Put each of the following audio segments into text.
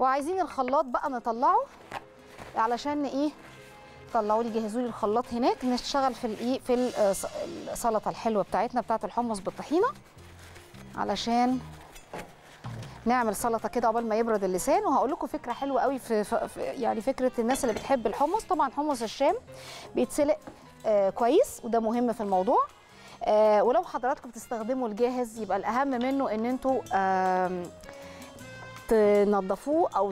وعايزين الخلاط بقى نطلعه علشان ايه، طلعوا لي جهزوا لي الخلاط هناك، نشتغل في الايه في السلطه الحلوه بتاعتنا بتاعت الحمص بالطحينه، علشان نعمل سلطه كده قبل ما يبرد اللسان. وهقول لكم فكره حلوه قوي في يعني فكره الناس اللي بتحب الحمص. طبعا حمص الشام بيتسلق كويس، وده مهم في الموضوع. ولو حضراتكم بتستخدموا الجاهز يبقى الاهم منه ان انتوا تنضفوه او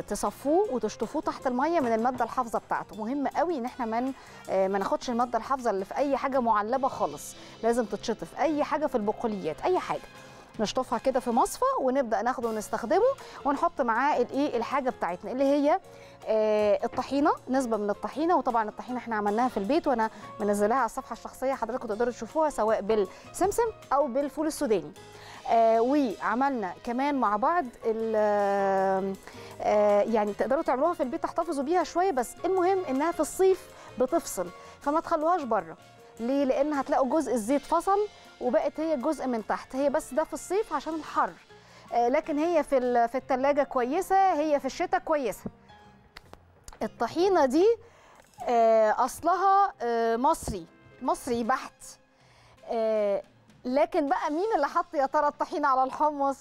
تصفوه وتشطفوه تحت الميه من الماده الحافظه بتاعته. مهم قوي ان احنا ما ناخدش الماده الحافظه اللي في اي حاجه معلبه خالص، لازم تتشطف. اي حاجه في البقوليات اي حاجه نشطفها كده في مصفى، ونبدا ناخده ونستخدمه، ونحط معاه الايه الحاجه بتاعتنا اللي هي الطحينه، نسبه من الطحينه. وطبعا الطحينه احنا عملناها في البيت، وانا منزلاها على الصفحه الشخصيه، حضراتكم تقدروا تشوفوها سواء بالسمسم او بالفول السوداني. وعملنا كمان مع بعض يعني تقدروا تعملوها في البيت تحتفظوا بيها شويه، بس المهم انها في الصيف بتفصل، فما تخلوهاش بره. ليه؟ لان هتلاقوا جزء الزيت فصل وبقت هي جزء من تحت، هي بس ده في الصيف عشان الحر، لكن هي في الثلاجه كويسه، هي في الشتاء كويسه. الطحينه دي اصلها مصري بحت، لكن بقى مين اللي حط يا ترى الطحينه على الحمص؟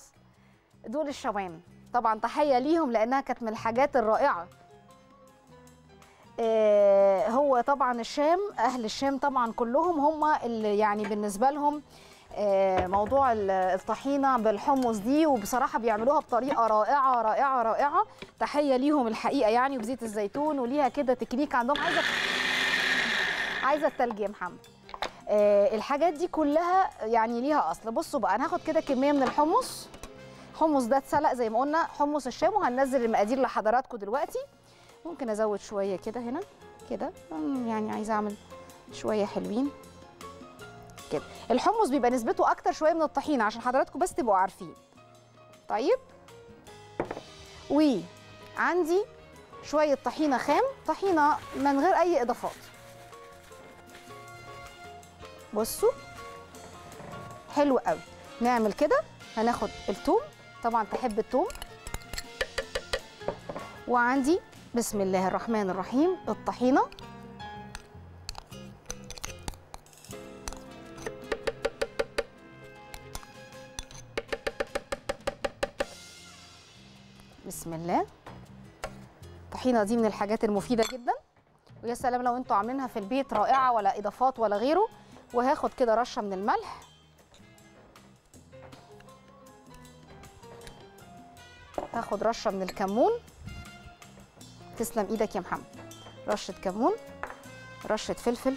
دول الشوام، طبعا تحيه ليهم لانها كانت من الحاجات الرائعه. هو طبعا الشام، اهل الشام طبعا كلهم هم اللي يعني بالنسبه لهم موضوع الطحينه بالحمص دي، وبصراحه بيعملوها بطريقه رائعه رائعه رائعه، تحيه ليهم الحقيقه يعني، وبزيت الزيتون، وليها كده تكنيك عندهم. عايزه التلج يا محمد. الحاجات دي كلها يعني ليها اصل. بصوا بقى، انا هاخد كده كميه من الحمص. الحمص ده اتسلق زي ما قلنا، حمص الشام، وهننزل المقادير لحضراتكم دلوقتي. ممكن ازود شويه كده هنا كده، يعني عايزه اعمل شويه حلوين كده. الحمص بيبقى نسبته اكتر شويه من الطحينه عشان حضراتكم بس تبقوا عارفين. طيب، وعندي شويه طحينه خام، طحينه من غير اي اضافات. بصوا حلو قوي. نعمل كده، هناخد الثوم، طبعا تحب الثوم. وعندي بسم الله الرحمن الرحيم الطحينة، بسم الله. الطحينة دي من الحاجات المفيدة جدا، ويا سلام لو انتوا عاملينها في البيت، رائعة، ولا اضافات ولا غيره. وهاخد كده رشة من الملح، هاخد رشة من الكمون. تسلم ايدك يا محمد. رشه كمون، رشه فلفل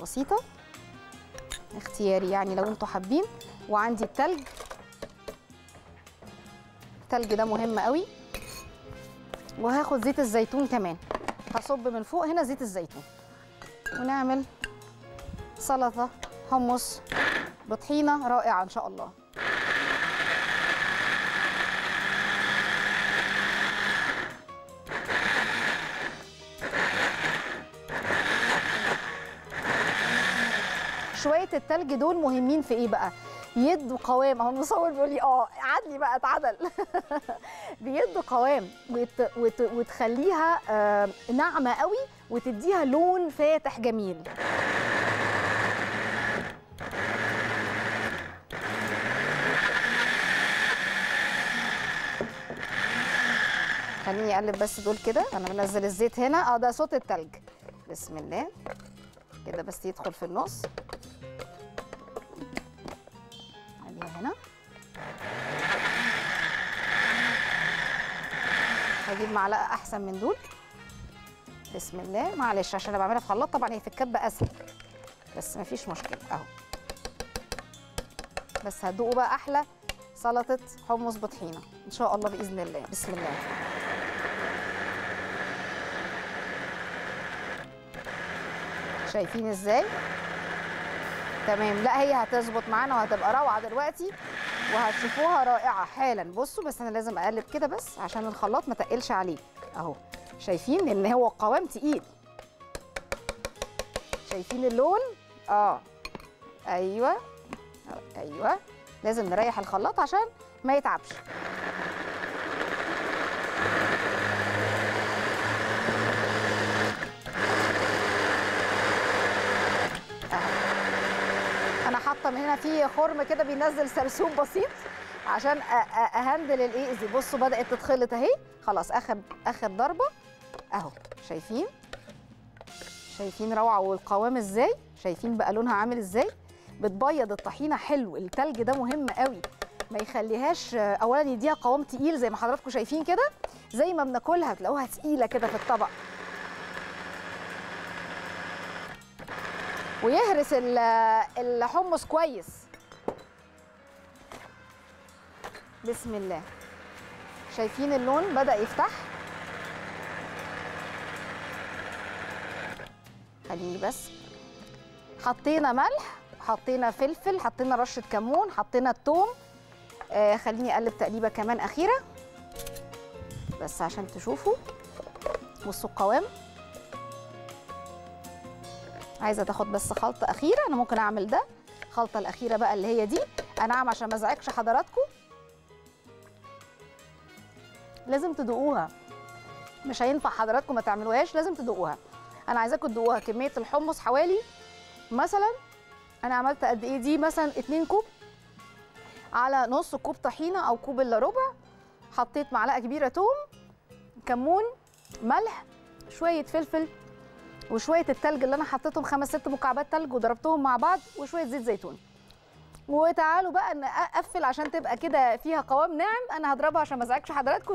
بسيطه اختياري يعني لو انتوا حابين. وعندي التلج ده مهم قوي. وهاخد زيت الزيتون كمان، هصب من فوق هنا زيت الزيتون، ونعمل سلطه حمص بطحينه رائعه ان شاء الله. شويه التلج دول مهمين في ايه بقى؟ يدوا قوام. اهو المصور بيقول لي عدلي بقى، اتعدل. بيدوا قوام وتخليها ناعمه قوي، وتديها لون فاتح جميل. خليني اقلب بس دول كده، انا بنزل الزيت هنا. ده صوت التلج، بسم الله كده، بس يدخل في النص. هنا هجيب معلقه احسن من دول، بسم الله. معلش عشان انا بعملها في خلاط، طبعا هي في الكبه اسهل، بس مفيش مشكله اهو. بس هتدوقوا بقى احلى سلطه حمص بطحينه ان شاء الله باذن الله. بسم الله. شايفين ازاي؟ تمام. لا هي هتظبط معانا وهتبقى روعه دلوقتي، وهتشوفوها رائعه حالا. بصوا بس انا لازم اقلب كده بس عشان الخلاط ما تقلش عليه. اهو شايفين ان هو القوام تقيل، شايفين اللون؟ ايوه لازم نريح الخلاط عشان ما يتعبش. الخرطه هنا في خرم كده بينزل سرسوب بسيط عشان اهندل الايزي. بصوا بدات تتخلط اهي، خلاص اخد ضربه اهو. شايفين روعه والقوام ازاي، شايفين بقى لونها عامل ازاي، بتبيض الطحينه حلو. التلج ده مهم قوي، ما يخليهاش اولا يديها قوام تقيل زي ما حضراتكم شايفين كده، زي ما بناكلها تلاقوها تقيله كده في الطبق. ويهرس الحمص كويس. بسم الله، شايفين اللون بدأ يفتح. خليني بس، حطينا ملح، حطينا فلفل، حطينا رشة كمون، حطينا الثوم. خليني اقلب تقليبه كمان اخيره بس عشان تشوفوا. بصوا القوام، عايزه تاخد بس خلطه اخيره. انا ممكن اعمل ده الخلطه الاخيره بقى اللي هي دي، انا عم عشان ما ازعجش حضراتكم. لازم تدوقوها، مش هينفع حضراتكم ما تعملوهاش، لازم تدوقوها. انا عايزاكم تدوقوها. كميه الحمص حوالي مثلا انا عملت قد ايه دي، مثلا 2 كوب على نص كوب طحينه او كوب الا ربع، حطيت معلقه كبيره توم، كمون، ملح، شويه فلفل، وشويه التلج اللي انا حطيتهم 5 6 مكعبات تلج وضربتهم مع بعض، وشويه زيت زيتون. وتعالوا بقى نقفل عشان تبقى كده فيها قوام ناعم. انا هضربها عشان ما ازعجش حضراتكم.